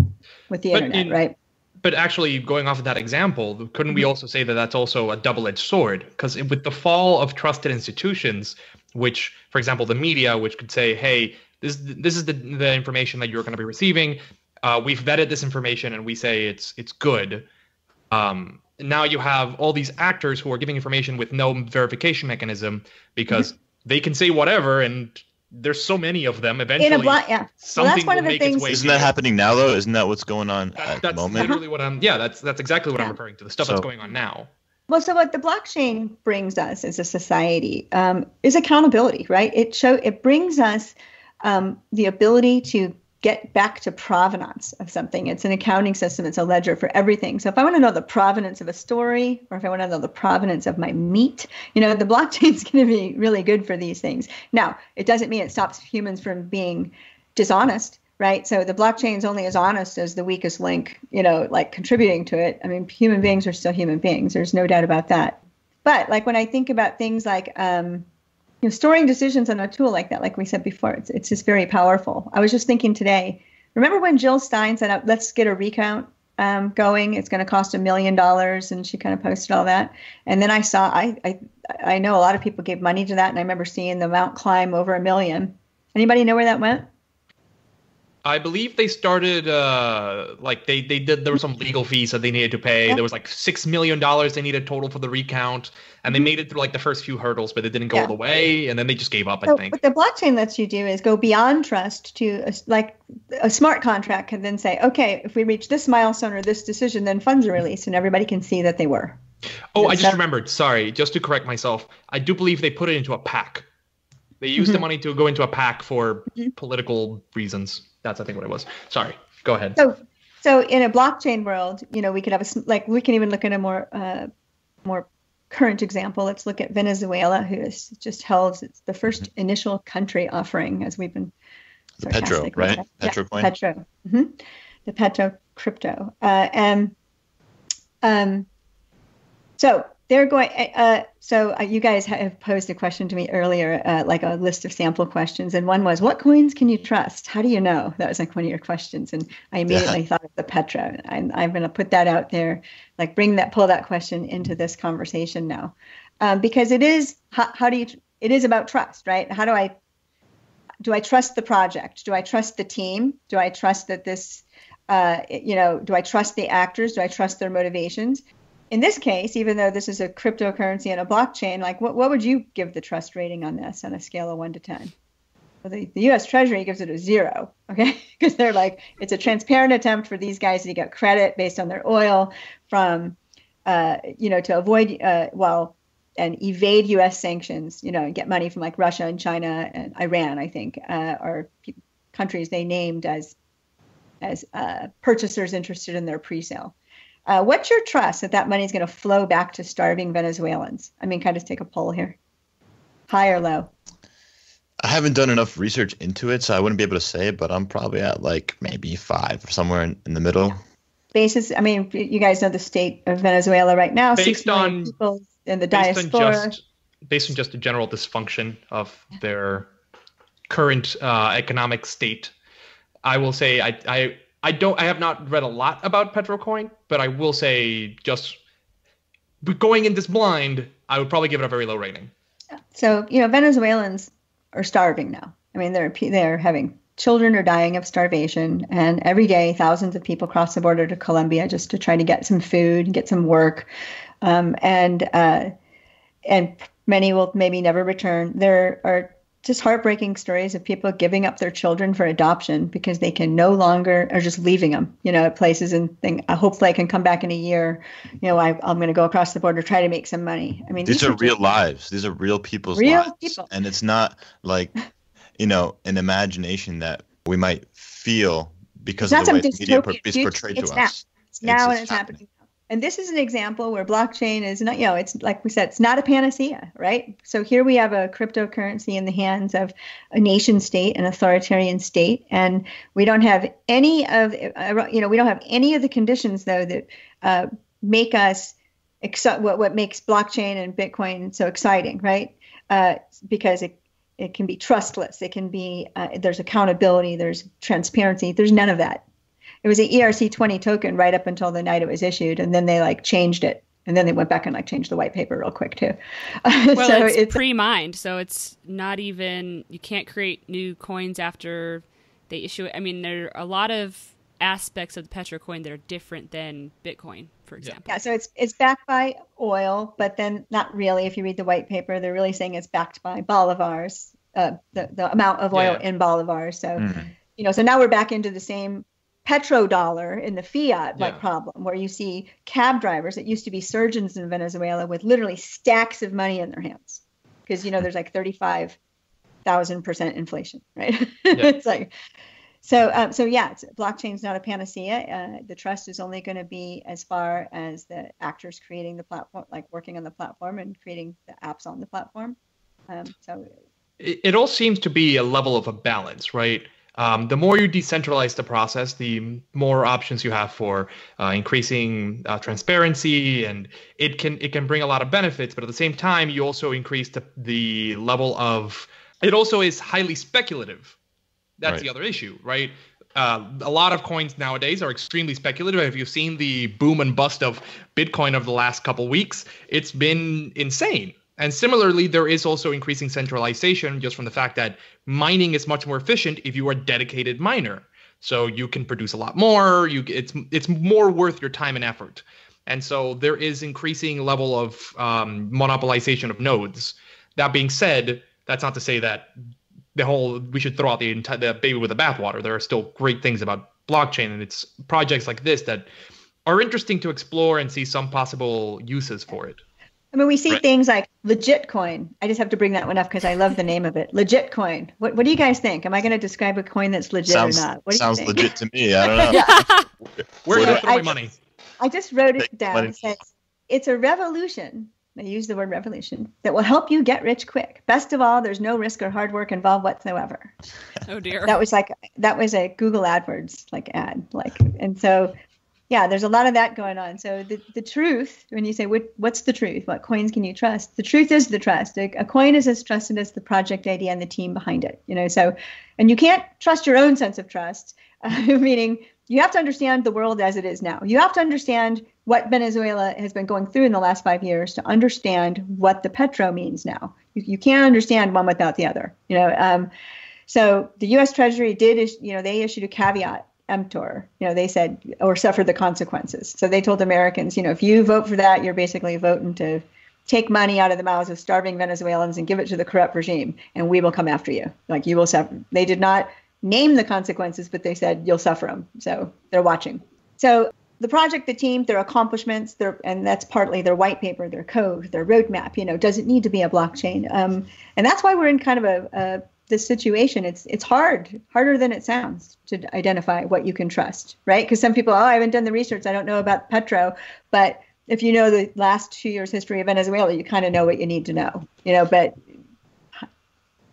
with the but internet. In, right. But actually, going off of that example, couldn't we also say that that's also a double-edged sword? Because with the fall of trusted institutions, which, for example, the media, which could say, hey, this, this is the, the information that you're going to be receiving. Uh, we've vetted this information and we say it's it's good. Um, now you have all these actors who are giving information with no verification mechanism because mm-hmm. they can say whatever, and there's so many of them. Eventually, In a blo- yeah. something well, that's one will of the make things- its way. Isn't that happening now, though? Isn't that what's going on that, at the moment? That's literally what I'm. Yeah, that's that's exactly what yeah. I'm referring to. The stuff so, that's going on now. Well, so what the blockchain brings us as a society um, is accountability, right? It show it brings us um, the ability to get back to provenance of something. It's an accounting system. It's a ledger for everything. So if I want to know the provenance of a story, or if I want to know the provenance of my meat, you know, the blockchain's going to be really good for these things. Now, it doesn't mean it stops humans from being dishonest, right? So the blockchain's only as honest as the weakest link, you know, like contributing to it. I mean, human beings are still human beings. There's no doubt about that. But like when I think about things like, um, you know, storing decisions on a tool like that, like we said before, it's, it's just very powerful. I was just thinking today, remember when Jill Stein said, let's get a recount um, going. It's going to cost a million dollars. And she kind of posted all that. And then I saw, I, I I know a lot of people gave money to that. And I remember seeing the amount climb over a million. Anybody know where that went? I believe they started, uh, like they, they did, there were some legal fees that they needed to pay. Yeah. There was like six million dollars they needed total for the recount. And they made it through like the first few hurdles, but it didn't go yeah. all the way. And then they just gave up, so, I think. What the blockchain lets you do is go beyond trust to a, like a smart contract can then say, okay, if we reach this milestone or this decision, then funds are released and everybody can see that they were. Oh, and I so- just remembered. Sorry, just to correct myself. I do believe they put it into a PAC. They used mm-hmm. the money to go into a PAC for mm-hmm. political reasons. That's, I think, what it was. Sorry. Go ahead. So, so in a blockchain world, you know, we could have a, like, we can even look at a more, uh, more current example. Let's look at Venezuela, who has just held the first initial country offering, as we've been. The Petro, right? That. Petro yeah, coin. Petro. Mm-hmm. The Petro crypto. Uh, and, um, so they're going, uh, so you guys have posed a question to me earlier, uh, like a list of sample questions. And one was, what coins can you trust? How do you know? That was like one of your questions. And I immediately yeah. thought of the Petro. I'm, I'm going to put that out there, like bring that, pull that question into this conversation now. Um, because it is, how, how do you, it is about trust, right? How do I, do I trust the project? Do I trust the team? Do I trust that this, uh, you know, do I trust the actors? Do I trust their motivations? In this case, even though this is a cryptocurrency and a blockchain, like what, what would you give the trust rating on this on a scale of one to ten? Well, the, the U S Treasury gives it a zero, okay? Because they're like, it's a transparent attempt for these guys to get credit based on their oil from, uh, you know, to avoid, uh, well, and evade U S sanctions, you know, and get money from like Russia and China and Iran, I think, uh, are pe- countries they named as, as uh, purchasers interested in their pre-sale. Uh, what's your trust that that money is going to flow back to starving Venezuelans? I mean, kind of take a poll here. High or low? I haven't done enough research into it, so I wouldn't be able to say, but I'm probably at like maybe five or somewhere in, in the middle. Yeah. Basis, I mean, you guys know the state of Venezuela right now. Based on people in the based diaspora. On just, based on just the general dysfunction of their current uh, economic state, I will say I... I I don't. I have not read a lot about Petrocoin, but I will say just going in this blind, I would probably give it a very low rating. So, you know, Venezuelans are starving now. I mean, they're they're having children are dying of starvation, and every day thousands of people cross the border to Colombia just to try to get some food and get some work, um, and uh, and many will maybe never return. There are just heartbreaking stories of people giving up their children for adoption because they can no longer, or just leaving them, you know, at places and think, I hope they can come back in a year. You know, I, I'm going to go across the border, try to make some money. I mean, these, these are, are real lives. These are real people's real lives. People. And it's not like, you know, an imagination that we might feel because of the way the media is portrayed to us. It's now and it's happening. And this is an example where blockchain is not, you know, it's like we said, it's not a panacea, right? So here we have a cryptocurrency in the hands of a nation state, an authoritarian state, and we don't have any of, you know, we don't have any of the conditions, though, that uh, make us, exci- what, what makes blockchain and Bitcoin so exciting, right? Uh, because it, it can be trustless, it can be, uh, there's accountability, there's transparency, there's none of that. It was an E R C twenty token right up until the night it was issued, and then they like changed it, and then they went back and like changed the white paper real quick too. Uh, well, so it's, it's pre-mined, so it's not even, you can't create new coins after they issue it. I mean, there are a lot of aspects of the Petro coin that are different than Bitcoin, for example. Yeah, so it's it's backed by oil, but then not really. If you read the white paper, they're really saying it's backed by bolivars, uh, the the amount of oil yeah. in bolivars. So mm-hmm. you know, so now we're back into the same petrodollar in the fiat like yeah. problem, where you see cab drivers that used to be surgeons in Venezuela with literally stacks of money in their hands, because you know there's like thirty-five thousand percent inflation, right? Yeah. It's like so. Um, so yeah, it's, blockchain's not a panacea. Uh, the trust is only going to be as far as the actors creating the platform, like working on the platform and creating the apps on the platform. Um, so it, it all seems to be a level of a balance, right? Um, the more you decentralize the process, the more options you have for uh, increasing uh, transparency, and it can it can bring a lot of benefits. But at the same time, you also increase the, the level of it. Also, is highly speculative. That's right. The other issue, right? Uh, a lot of coins nowadays are extremely speculative. If you've seen the boom and bust of Bitcoin over the last couple weeks, it's been insane. And similarly, there is also increasing centralization just from the fact that mining is much more efficient if you are a dedicated miner. So you can produce a lot more. You it's it's more worth your time and effort. And so there is increasing level of um, monopolization of nodes. That being said, that's not to say that the whole we should throw out the entire the baby with the bathwater. There are still great things about blockchain, and it's projects like this that are interesting to explore and see some possible uses for it. I mean, we see right. things like Legit coin. I just have to bring that one up because I love the name of it. Legit coin. What What do you guys think? Am I going to describe a coin that's legit sounds, or not? What sounds do you think? Legit to me. I don't know. yeah. Where do you throw my money? I just wrote it down. It says, it's a revolution. I use the word revolution that will help you get rich quick. Best of all, there's no risk or hard work involved whatsoever. Oh dear. That was like that was a Google AdWords like ad like, and so. Yeah, there's a lot of that going on. So the, the truth, when you say, what, what's the truth? What coins can you trust? The truth is the trust. A, a coin is as trusted as the project idea and the team behind it. You know, so, and you can't trust your own sense of trust, uh, meaning you have to understand the world as it is now. You have to understand what Venezuela has been going through in the last five years to understand what the Petro means now. You, you can't understand one without the other. You know, um, so the U S Treasury did, you know, they issued a caveat. Emptor, you know, they said, or suffer the consequences. So they told Americans, you know, if you vote for that, you're basically voting to take money out of the mouths of starving Venezuelans and give it to the corrupt regime, and we will come after you. Like you will suffer. They did not name the consequences, but they said you'll suffer them. So they're watching. So the project, the team, their accomplishments, their and that's partly their white paper, their code, their roadmap. You know, doesn't need to be a blockchain, um, and that's why we're in kind of a. a this situation, it's it's hard, harder than it sounds to identify what you can trust, right? Because some people, oh, I haven't done the research, I don't know about Petro. But if you know the last two years history of Venezuela, you kind of know what you need to know, you know, but.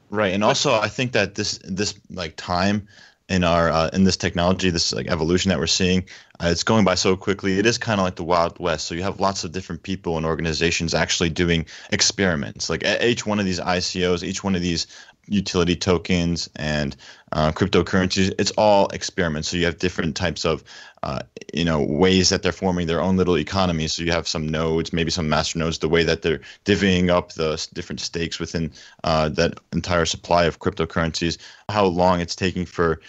Right. And also, I think that this this like time in our uh, in this technology, this like evolution that we're seeing, uh, it's going by so quickly. It is kind of like the Wild West. So you have lots of different people and organizations actually doing experiments, like each one of these I C Os, each one of these utility tokens and uh, cryptocurrencies, it's all experiments. So you have different types of, uh, you know, ways that they're forming their own little economy. So you have some nodes, maybe some master nodes, the way that they're divvying up the different stakes within uh, that entire supply of cryptocurrencies, how long it's taking for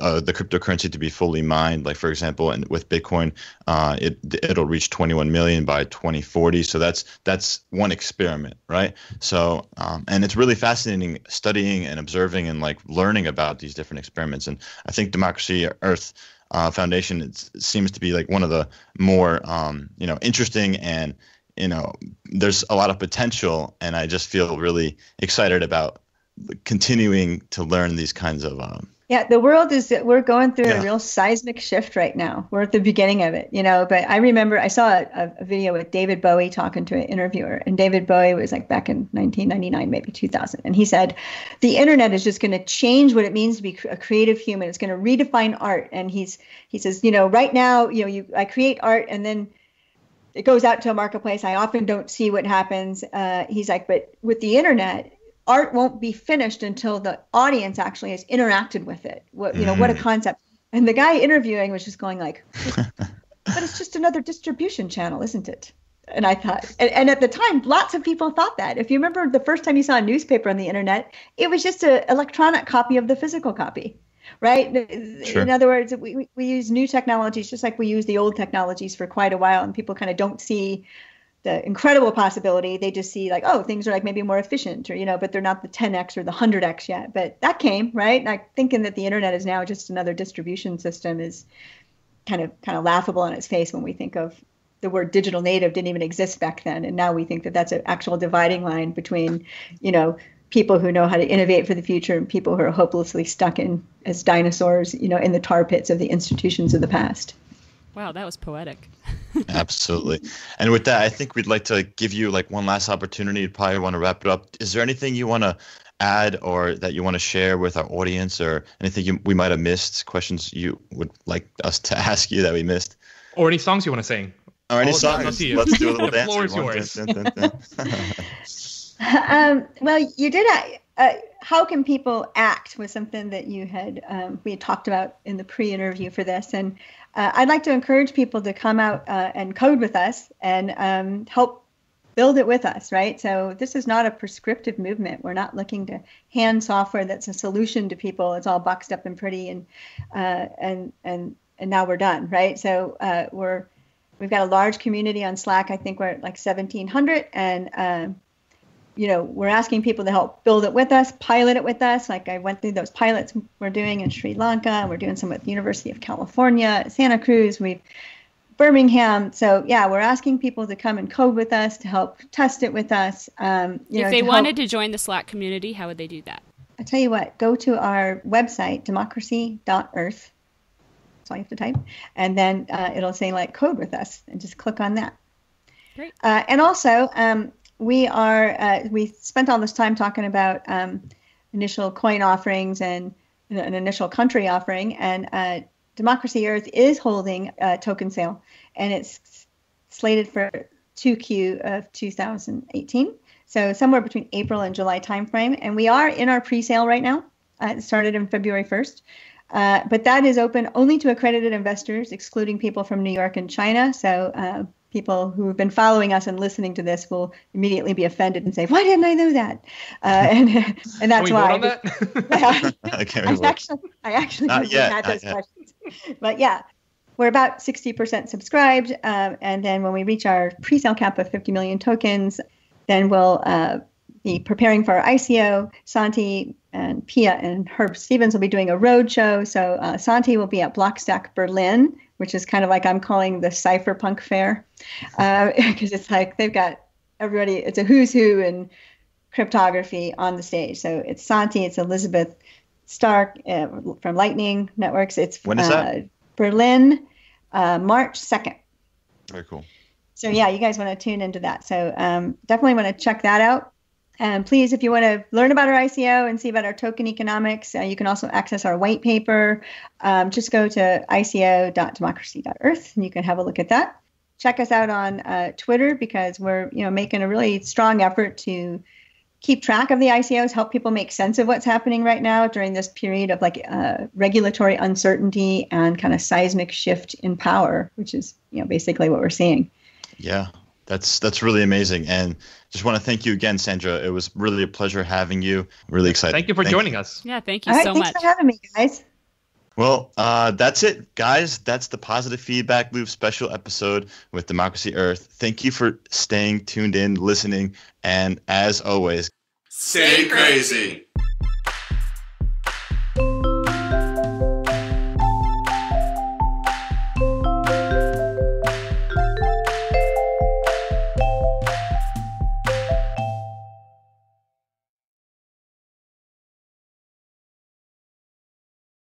Uh, the cryptocurrency to be fully mined. Like, for example, and with Bitcoin, uh, it, it'll reach twenty-one million by twenty forty. So that's that's one experiment, right? So, um, and it's really fascinating studying and observing and like learning about these different experiments. And I think Democracy dot earth uh, Foundation, it seems to be like one of the more, um, you know, interesting and, you know, there's a lot of potential. And I just feel really excited about continuing to learn these kinds of um, yeah, the world is, we're going through yeah. a real seismic shift right now. We're at the beginning of it, you know, but I remember I saw a, a video with David Bowie talking to an interviewer, and David Bowie was like back in nineteen ninety-nine, maybe two thousand. And he said, the internet is just going to change what it means to be a creative human. It's going to redefine art. And he's, he says, you know, right now, you know, you, I create art and then it goes out to a marketplace. I often don't see what happens. Uh, he's like, but with the internet, art won't be finished until the audience actually has interacted with it. What, you know, mm. what a concept. And the guy interviewing was just going like, but it's just another distribution channel, isn't it? And I thought, and, and at the time, lots of people thought that. If you remember the first time you saw a newspaper on the internet, it was just an electronic copy of the physical copy, right? Sure. In other words, we, we use new technologies just like we use the old technologies for quite a while, and people kind of don't see the incredible possibility. They just see like, oh, things are like maybe more efficient, or, you know, but they're not the ten X or the one hundred X yet. But that came, right? Like thinking that the internet is now just another distribution system is kind of kind of laughable on its face when we think of the word digital native didn't even exist back then. And now we think that that's an actual dividing line between, you know, people who know how to innovate for the future and people who are hopelessly stuck in as dinosaurs, you know, in the tar pits of the institutions of the past. Wow, that was poetic. Absolutely. And with that, I think we'd like to give you like one last opportunity. You'd probably want to wrap it up. Is there anything you want to add or that you want to share with our audience, or anything you, we might have missed, questions you would like us to ask you that we missed? Or any songs you want to sing. Or any All songs. Let's do a little dance. The floor is yours. Dun, dun, dun, dun. um, well, you did I, uh, how can people act was something that you had, um, we had talked about in the pre-interview for this. And Uh, I'd like to encourage people to come out uh, and code with us and um, help build it with us, right? So this is not a prescriptive movement. We're not looking to hand software that's a solution to people. It's all boxed up and pretty, and uh, and and and now we're done, right? So uh, we're we've got a large community on Slack. I think we're at like seventeen hundred, and uh, you know, we're asking people to help build it with us, pilot it with us. Like I went through those pilots we're doing in Sri Lanka, and we're doing some at the University of California, Santa Cruz, we've Birmingham. So yeah, we're asking people to come and code with us, to help test it with us. Um, you if know, they to wanted help. to join the Slack community, how would they do that? I'll tell you what, go to our website, democracy dot earth. That's all you have to type. And then uh, it'll say like code with us, and just click on that. Great. Uh, and also, um, We are, uh, we spent all this time talking about um, initial coin offerings and you know, an initial country offering, and uh, Democracy Earth is holding a token sale, and it's slated for two Q of two thousand eighteen. So somewhere between April and July timeframe, and we are in our pre-sale right now. Uh, it started on February first. Uh, but that is open only to accredited investors, excluding people from New York and China. So, uh, people who have been following us and listening to this will immediately be offended and say, "Why didn't I know that?" Uh, and and that's Can we why. On that? I, I, I, I actually, I actually had those yet. questions, but yeah, we're about sixty percent subscribed, um, and then when we reach our pre-sale cap of fifty million tokens, then we'll uh, be preparing for our I C O. Santi and Pia and Herb Stevens will be doing a roadshow. So uh, Santi will be at Blockstack Berlin, which is kind of like I'm calling the cypherpunk fair, because uh, it's like they've got everybody, it's a who's who in cryptography on the stage. So it's Santi, it's Elizabeth Stark uh, from Lightning Networks. It's when is uh, that? Berlin, uh, March second. Very cool. So yeah, you guys want to tune into that. So um, definitely want to check that out. And please, if you want to learn about our I C O and see about our token economics, uh, you can also access our white paper. Um, just go to I C O dot democracy dot earth, and you can have a look at that. Check us out on uh, Twitter, because we're you know making a really strong effort to keep track of the I C Os, help people make sense of what's happening right now during this period of like uh, regulatory uncertainty and kind of seismic shift in power, which is you know basically what we're seeing. Yeah. That's that's really amazing. And just want to thank you again, Sandra. It was really a pleasure having you. Really excited. Thank you for thank joining you. us. Yeah, thank you All so right, thanks much. Thanks for having me, guys. Well, uh, that's it, guys. That's the Positive Feedback Loop special episode with Democracy Earth. Thank you for staying tuned in, listening, and as always, stay crazy.